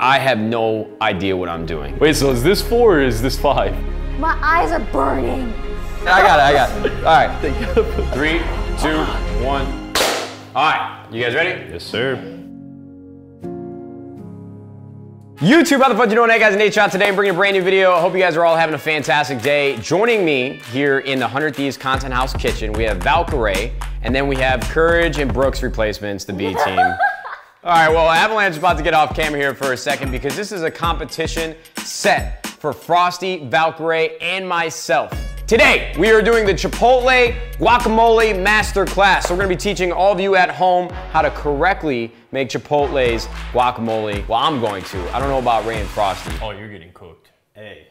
I have no idea what I'm doing. Wait, so is this 4 or is this 5? My eyes are burning. I got it. All right. 3, 2, 1. All right, you guys ready? Yes, sir. YouTube, how the fuck you doing? Hey guys, Nadeshot. Today I'm bringing a brand new video. I hope you guys are all having a fantastic day. Joining me here in the 100 Thieves Content House kitchen, we have Valkyrae, and then we have Courage and Brooks replacements, the B team. All right, well, Avalanche is about to get off camera here for a second because this is a competition set for Frosty, Valkyrae, and myself. Today, we are doing the Chipotle Guacamole Masterclass. So we're gonna be teaching all of you at home how to correctly make Chipotle's guacamole. Well, I'm going to. I don't know about Ray and Frosty. Oh, you're getting cooked. Hey.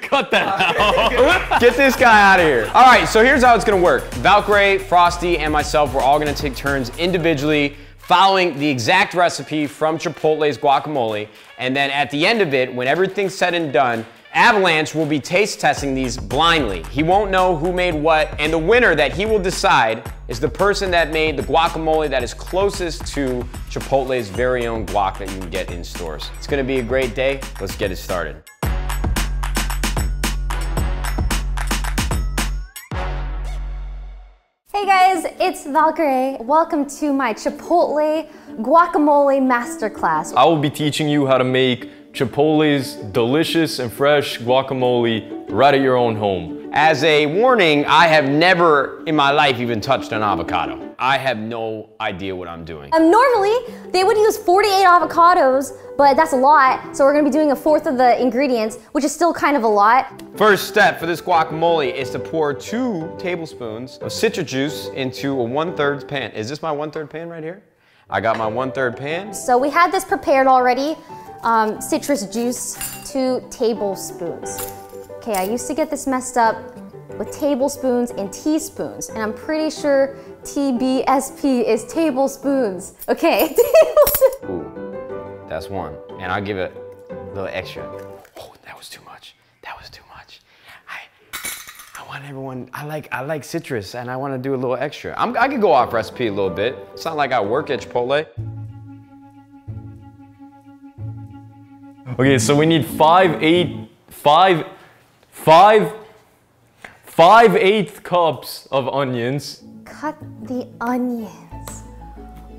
Cut that out. Get this guy out of here. All right, so here's how it's gonna work. Valkyrae, Frosty, and myself, we're all gonna take turns individually following the exact recipe from Chipotle's guacamole, and then at the end of it, when everything's said and done, Avalanche will be taste testing these blindly. He won't know who made what, and the winner that he will decide is the person that made the guacamole that is closest to Chipotle's very own guac that you can get in stores. It's gonna be a great day. Let's get it started. Hey guys, it's Valkyrae. Welcome to my Chipotle Guacamole Masterclass. I will be teaching you how to make Chipotle's delicious and fresh guacamole right at your own home. As a warning, I have never in my life even touched an avocado. I have no idea what I'm doing. Normally, they would use 48 avocados, but that's a lot, so we're gonna be doing a fourth of the ingredients, which is still kind of a lot. First step for this guacamole is to pour 2 tablespoons of citrus juice into a 1/3 pan. Is this my 1/3 pan right here? I got my 1/3 pan. So we had this prepared already, citrus juice, 2 tablespoons. Okay, I used to get this messed up with tablespoons and teaspoons, and I'm pretty sure TBSP is tablespoons. Okay, tablespoons. Ooh, that's one, and I'll give it a little extra. Oh, that was too much. That was too much. I want everyone, I like citrus, and I want to do a little extra. I could go off recipe a little bit. It's not like I work at Chipotle. Okay, so we need five eighth cups of onions. Cut the onions.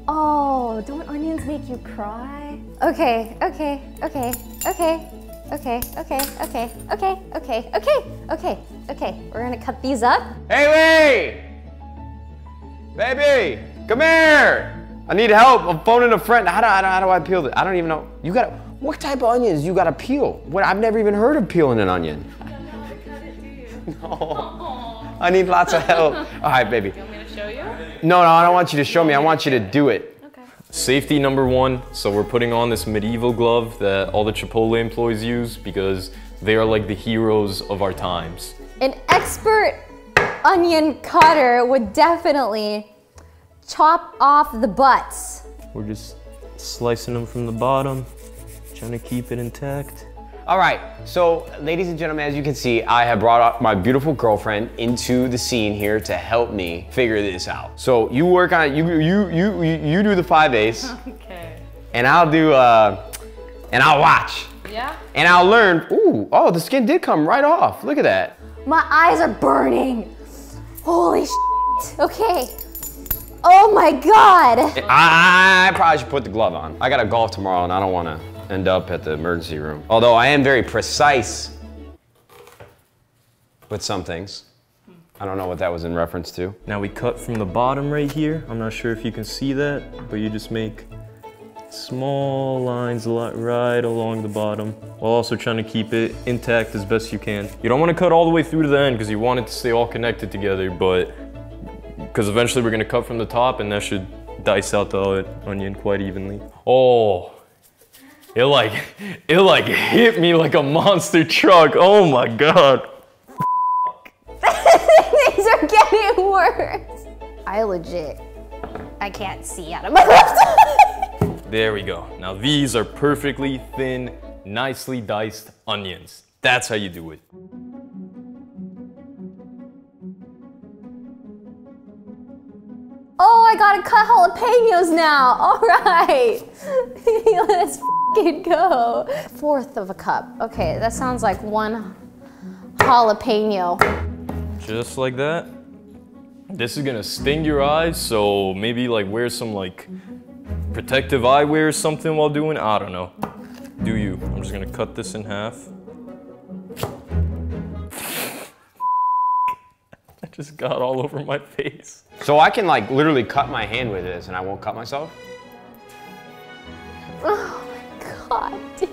Oh, don't onions make you cry? Okay. We're gonna cut these up. Haley! Baby, come here! I need help, I'm phoning a friend. How do I peel this? I don't even know. You gotta, what type of onions you gotta peel? What, I've never even heard of peeling an onion. You don't know how to cut it, do you? No. Aww. I need lots of help. All right, baby. You want me to show you? No, I don't want you to show me. I want you to do it. Safety number one, so we're putting on this medieval glove that all the Chipotle employees use because they are like the heroes of our times. An expert onion cutter would definitely chop off the butts. We're just slicing them from the bottom, trying to keep it intact. All right, so ladies and gentlemen, as you can see, I have brought up my beautiful girlfriend into the scene here to help me figure this out. So you work on it, you do the 5/8. Okay. And I'll do, and I'll watch. Yeah. And I'll learn, ooh, oh, the skin did come right off. Look at that. My eyes are burning. Holy shit. Okay. Oh my God. I probably should put the glove on. I got to golf tomorrow and I don't want to end up at the emergency room. Although I am very precise with some things. I don't know what that was in reference to. Now we cut from the bottom right here. I'm not sure if you can see that, but you just make small lines right along the bottom while also trying to keep it intact as best you can. You don't want to cut all the way through to the end because you want it to stay all connected together, but because eventually we're going to cut from the top and that should dice out the onion quite evenly. Oh. It like hit me like a monster truck. Oh my God. Things are getting worse. I can't see out of my left eye. There we go. Now these are perfectly thin, nicely diced onions. That's how you do it. Oh, I gotta cut jalapenos now. All right. Let's fucking go. Fourth of a cup. Okay, that sounds like one jalapeno. Just like that. This is gonna sting your eyes, so maybe like wear some like protective eyewear or something while doing, I don't know. Do you. I'm just gonna cut this in half. That just got all over my face. So I can like literally cut my hand with this and I won't cut myself? Oh my God, dude.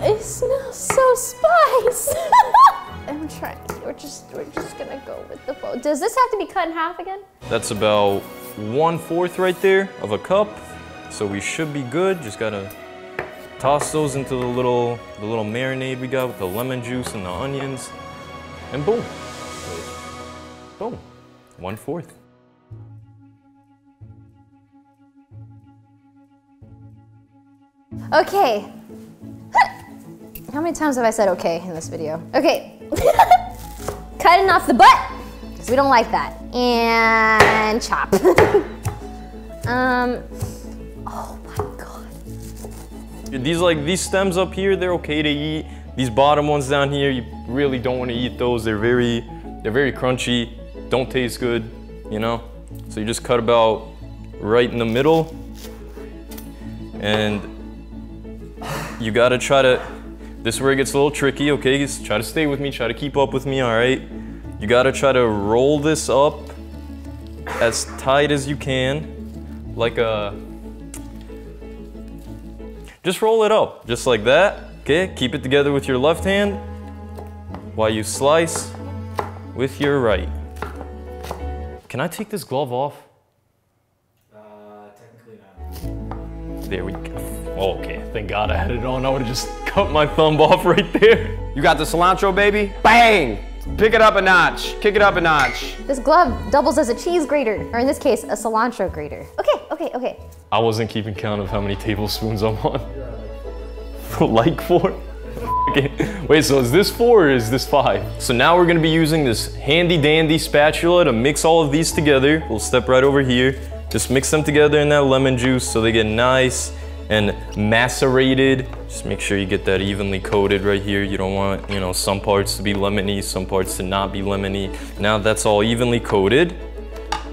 It smells so spicy. I'm trying, we're just gonna go with the bowl. Does this have to be cut in half again? That's about 1/4 right there of a cup. So we should be good. Just gotta toss those into the little marinade we got with the lemon juice and the onions. And boom. Boom. 1/4. Okay. How many times have I said okay in this video? Okay. Cutting off the butt, because we don't like that. And chop. Oh my God. These stems up here, they're okay to eat. These bottom ones down here, you really don't want to eat those. They're very crunchy, don't taste good, you know? So you just cut about right in the middle. And you gotta try to, this is where it gets a little tricky, okay? Just try to stay with me, try to keep up with me, all right? You gotta try to roll this up as tight as you can, like a... Just roll it up, just like that, okay? Keep it together with your left hand while you slice with your right. Can I take this glove off? Technically not. There we go. Okay, thank God I had it on. I would've just cut my thumb off right there. You got the cilantro, baby? Bang! Pick it up a notch. Kick it up a notch. This glove doubles as a cheese grater, or in this case, a cilantro grater. Okay, okay, okay. I wasn't keeping count of how many tablespoons I'm on. Like four? Okay. Wait, so is this 4 or is this 5? So now we're gonna be using this handy dandy spatula to mix all of these together. We'll step right over here. Just mix them together in that lemon juice so they get nice and macerated. Just make sure you get that evenly coated right here. You don't want, you know, some parts to be lemony, some parts to not be lemony. Now that's all evenly coated.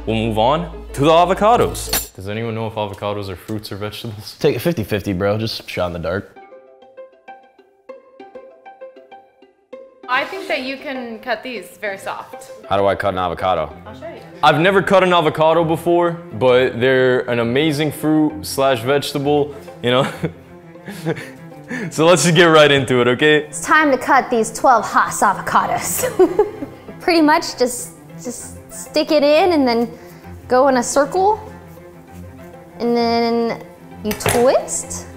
We'll move on to the avocados. Does anyone know if avocados are fruits or vegetables? Take it 50-50, bro, just shot in the dark. I think that you can cut these very soft. How do I cut an avocado? I'll show you. I've never cut an avocado before, but they're an amazing fruit slash vegetable, you know? So let's just get right into it, okay? It's time to cut these 12 Haas avocados. Pretty much just stick it in and then go in a circle. And then you twist.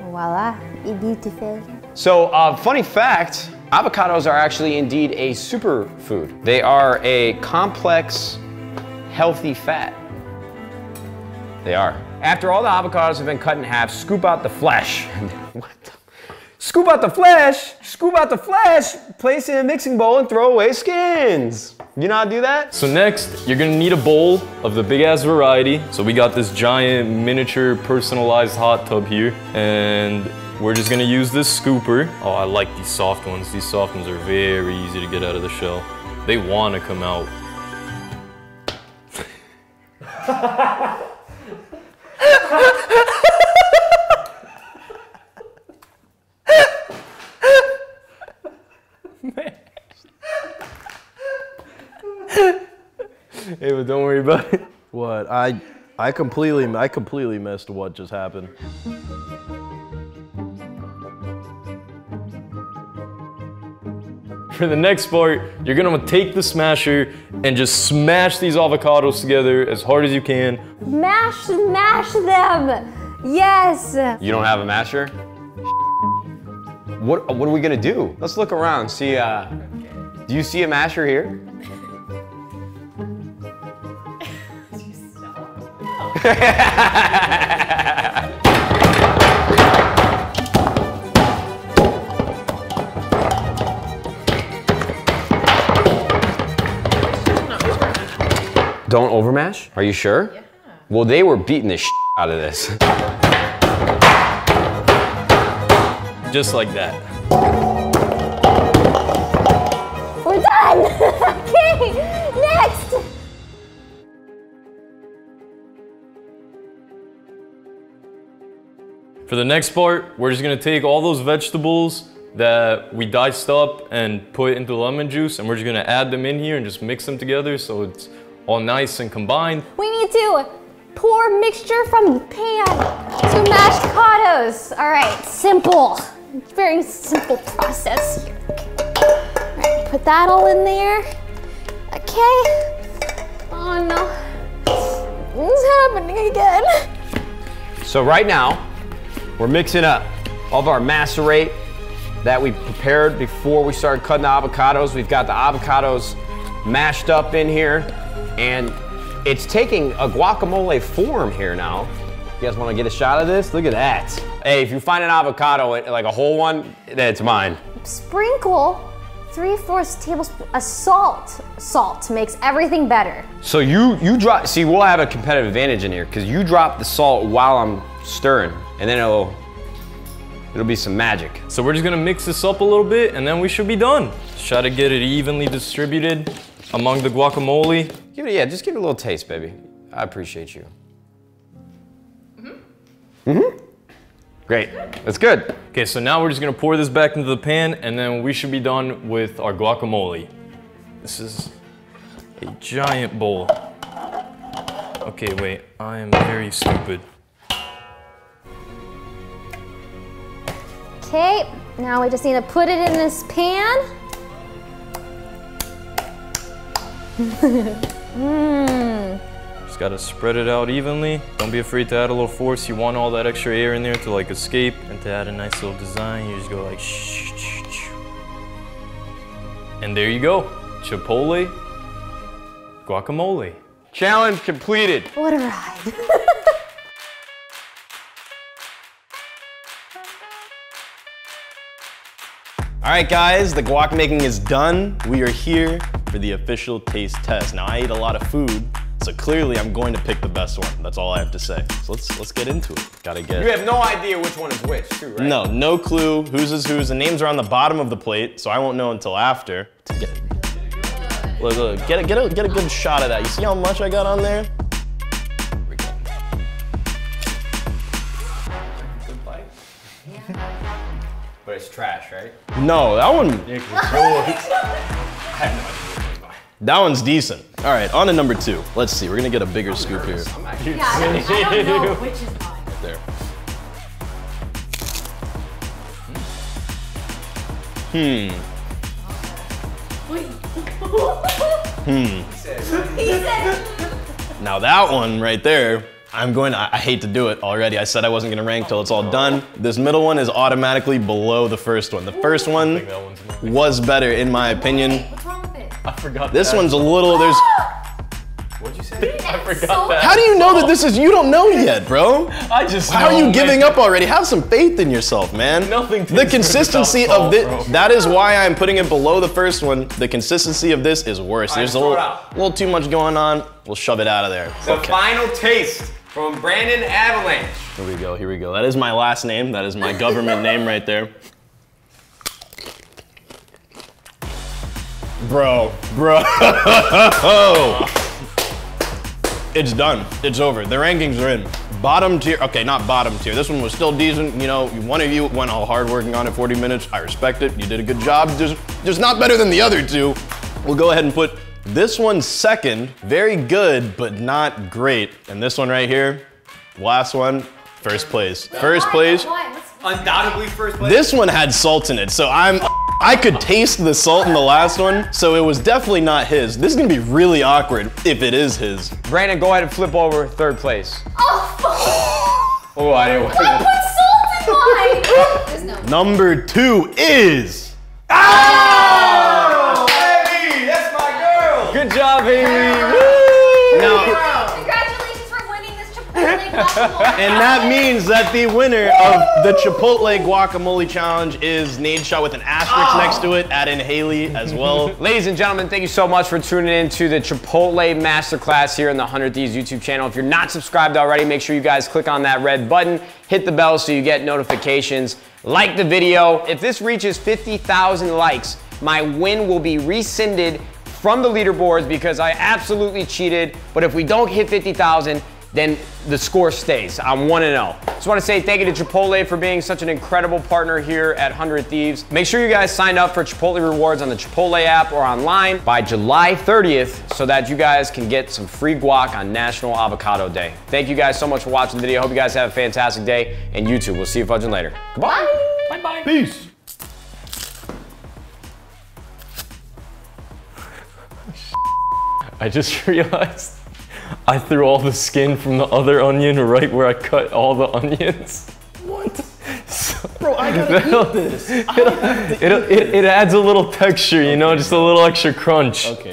Voila, beautiful. So, funny fact, avocados are actually indeed a superfood. They are a complex, healthy fat. They are. After all the avocados have been cut in half, scoop out the flesh. What the? Scoop out the flesh! Scoop out the flesh! Place it in a mixing bowl and throw away skins. You know how to do that? So next, you're gonna need a bowl of the big ass variety. So we got this giant miniature personalized hot tub here, and we're just gonna use this scooper. Oh, I like these soft ones. These soft ones are very easy to get out of the shell. They wanna come out. Hey, but don't worry about it. What? I completely missed what just happened. For the next part, you're gonna take the smasher and just smash these avocados together as hard as you can. Smash them! Yes! You don't have a masher? What are we gonna do? Let's look around, see, do you see a masher here? Don't overmash? Are you sure? Yeah. Well, they were beating the shit out of this. Just like that. We're done! Okay, next! For the next part, we're just gonna take all those vegetables that we diced up and put into lemon juice, and we're just gonna add them in here and just mix them together so it's all nice and combined. We need to pour mixture from the pan to mashed potatoes. All right, simple, very simple process here. All right, put that all in there. Okay. Oh no, it's happening again. So right now, we're mixing up all of our macerate that we prepared before we started cutting the avocados. We've got the avocados mashed up in here, and it's taking a guacamole form here now. You guys want to get a shot of this? Look at that. Hey, if you find an avocado, like a whole one, that's mine. Sprinkle 3/4 tablespoon of salt. Salt makes everything better. So you drop, see, we'll have a competitive advantage in here because you drop the salt while I'm stirring, and then it'll be some magic. So we're just gonna mix this up a little bit and then we should be done. Try to get it evenly distributed among the guacamole. Give it, yeah, just give it a little taste, baby. I appreciate you. Mm-hmm. Mm-hmm. Great, that's good. Okay, so now we're just gonna pour this back into the pan and then we should be done with our guacamole. This is a giant bowl. Okay, wait, I am very stupid. Okay, now we just need to put it in this pan. Just gotta spread it out evenly. Don't be afraid to add a little force. You want all that extra air in there to like escape and to add a nice little design. You just go like shh, shh, shh. And there you go. Chipotle guacamole. Challenge completed. What a ride. All right, guys, the guac making is done. We are here for the official taste test. Now, I eat a lot of food, so clearly I'm going to pick the best one. That's all I have to say. So let's get into it. Gotta get. You have no idea which one is which, too, right? No, no clue. Whose is whose. The names are on the bottom of the plate, so I won't know until after. Look, look, get a good shot of that. You see how much I got on there? Here we go. Good bite. Yeah. But it's trash, right? No, that one. I have no idea. That one's decent. All right, on to number two. Let's see. We're gonna get a bigger scoop here. Yeah, I don't know which is mine. Right there. He said. Now that one right there. I hate to do it already. I said I wasn't gonna rank till it's all done. This middle one is automatically below the first one. The first one was better in my opinion. Wait, what's wrong with it? I forgot this one's a little, there's... What'd you say? I forgot that. How do you know that this is, you don't know yet, bro? I just How are you giving up already? Have some faith in yourself, man. Nothing to do with the consistency of this, that is why I'm putting it below the first one. The consistency of this is worse. There's a little too much going on. We'll shove it out of there. The final taste. From Brandon Avalanche. Here we go, here we go. That is my last name. That is my government name right there. Bro. It's done, it's over. The rankings are in. Bottom tier, okay, not bottom tier. This one was still decent. You know, one of you went all hard working on it 40 minutes. I respect it, you did a good job. Just not better than the other two. We'll go ahead and put this one's second, very good, but not great. And this one right here, last one, first place. First place. Undoubtedly first place. This one had salt in it, so I could taste the salt in the last one, so it was definitely not his. This is gonna be really awkward if it is his. Brandon, go ahead and flip over third place. Oh, fuck. Oh, I didn't want to. I put salt in mine. Number two is... Good job, Haley. Woo! Now, congratulations for winning this Chipotle And that means that the winner of the Chipotle guacamole challenge is Nadeshot with an asterisk next to it. Add in Haley as well. Ladies and gentlemen, thank you so much for tuning in to the Chipotle Masterclass here on the 100 Thieves YouTube channel. If you're not subscribed already, make sure you guys click on that red button, hit the bell so you get notifications. Like the video. If this reaches 50,000 likes, my win will be rescinded from the leaderboards because I absolutely cheated. But if we don't hit 50,000, then the score stays. I'm 1-0. Just want to say thank you to Chipotle for being such an incredible partner here at 100 Thieves. Make sure you guys sign up for Chipotle Rewards on the Chipotle app or online by July 30th so that you guys can get some free guac on National Avocado Day. Thank you guys so much for watching the video. Hope you guys have a fantastic day, and YouTube, we'll see you fudging later. Goodbye. Bye-bye. Peace. I just realized I threw all the skin from the other onion right where I cut all the onions. What? So, bro, I gotta eat this. It adds a little texture, you know, just a little extra crunch. Okay.